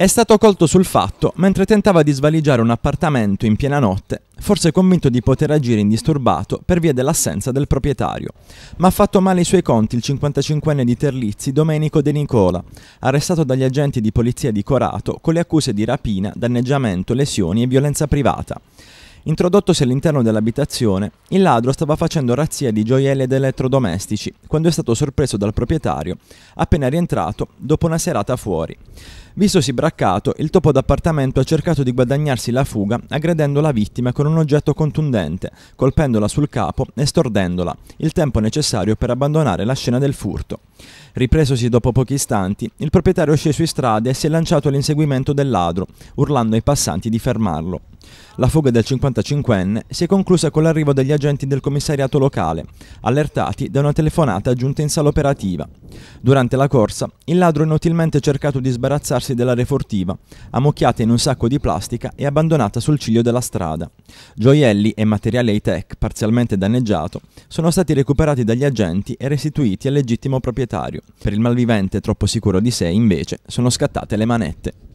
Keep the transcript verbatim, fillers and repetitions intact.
È stato colto sul fatto mentre tentava di svaligiare un appartamento in piena notte, forse convinto di poter agire indisturbato per via dell'assenza del proprietario. Ma ha fatto male i suoi conti il cinquantacinquenne di Terlizzi, Domenico De Nicola, arrestato dagli agenti di polizia di Corato con le accuse di rapina, danneggiamento, lesioni e violenza privata. Introdottosi all'interno dell'abitazione, il ladro stava facendo razzia di gioielli ed elettrodomestici quando è stato sorpreso dal proprietario appena rientrato dopo una serata fuori. Vistosi braccato, il topo d'appartamento ha cercato di guadagnarsi la fuga aggredendo la vittima con un oggetto contundente, colpendola sul capo e stordendola, il tempo necessario per abbandonare la scena del furto. Ripresosi dopo pochi istanti, il proprietario è sceso in strada e si è lanciato all'inseguimento del ladro, urlando ai passanti di fermarlo. La fuga del cinquantacinquenne si è conclusa con l'arrivo degli agenti del commissariato locale, allertati da una telefonata giunta in sala operativa. Durante la corsa, il ladro ha inutilmente cercato di sbarazzarsi della refurtiva, ammucchiata in un sacco di plastica e abbandonata sul ciglio della strada. Gioielli e materiale high-tech, parzialmente danneggiato, sono stati recuperati dagli agenti e restituiti al legittimo proprietario. Per il malvivente, troppo sicuro di sé, invece, sono scattate le manette.